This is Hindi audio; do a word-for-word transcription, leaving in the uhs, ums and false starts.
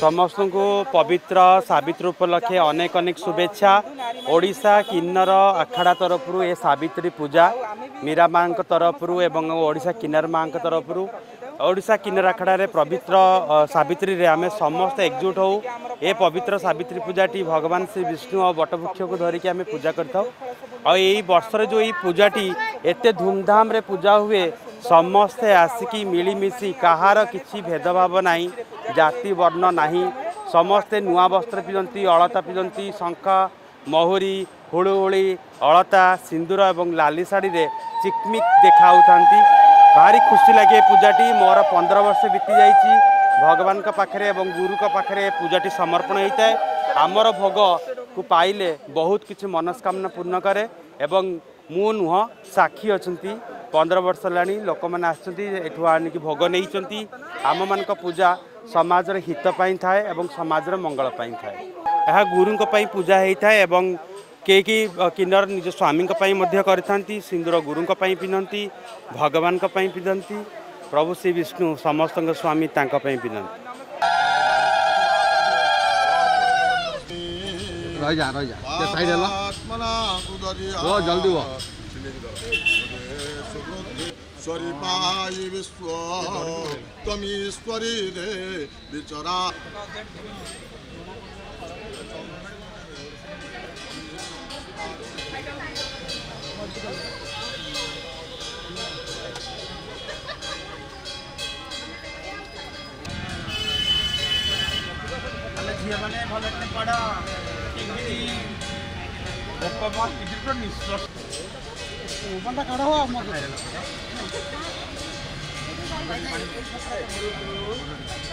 समस्त को पवित्र सावित्री उपलक्षे अनेक अनेक शुभेच्छा। ओडिशा किन्नर अखाड़ा तरफ ए सावित्री पूजा मीरा माँ तरफ एवं ओडिशा किन्नर माँ तरफ ओडिशा किन्नर अखाड़े पवित्र सावित्री रे आमे समस्त एकजुट हो ए पवित्र सावित्री पूजाटी भगवान श्री विष्णु और बटवृक्ष को धरिकी आम पूजा कर जो ये पूजाटी एते धूमधाम रे पूजा हुए समस्ते आसिकी मिलीमिशी कहार किसी भेदभाव नहीं जाति वर्ण नहीं समस्ते नुआ वस्त्र पिंधती अलता पिंधती शंखा महुरी हुड़ुहुड़ी अलता सिंदूर और लाली साड़ी रे चिकमिक देखाऊ थांती। भारी खुशी लगे पूजाटी मोर पंद्रह वर्ष बीती जाइए भगवान का पाखरे एवं गुरु का पाखरे पूजाटी समर्पण होता है। आमर भोग को पाइले बहुत किसी मनस्कामना पूर्ण करे एवं मु नुह साक्षी अच्छा पंद्रह वर्ष लाणी लोक मैंने आठ आनिक भोग नहीं आम मान पूजा समाज हित पाई थाए एवं समाज मंगल पाई थाए। यह गुरु पूजा होता है एवं के कि किन्नर निज स्वामी करती सिंदूर गुरु पिंधती भगवान पिंधती प्रभु श्री विष्णु समस्त स्वामी तांका पिंधती। स्वरी पाई विश्व तमीश्वरी रे विचरा बंदा खड़ा हो मत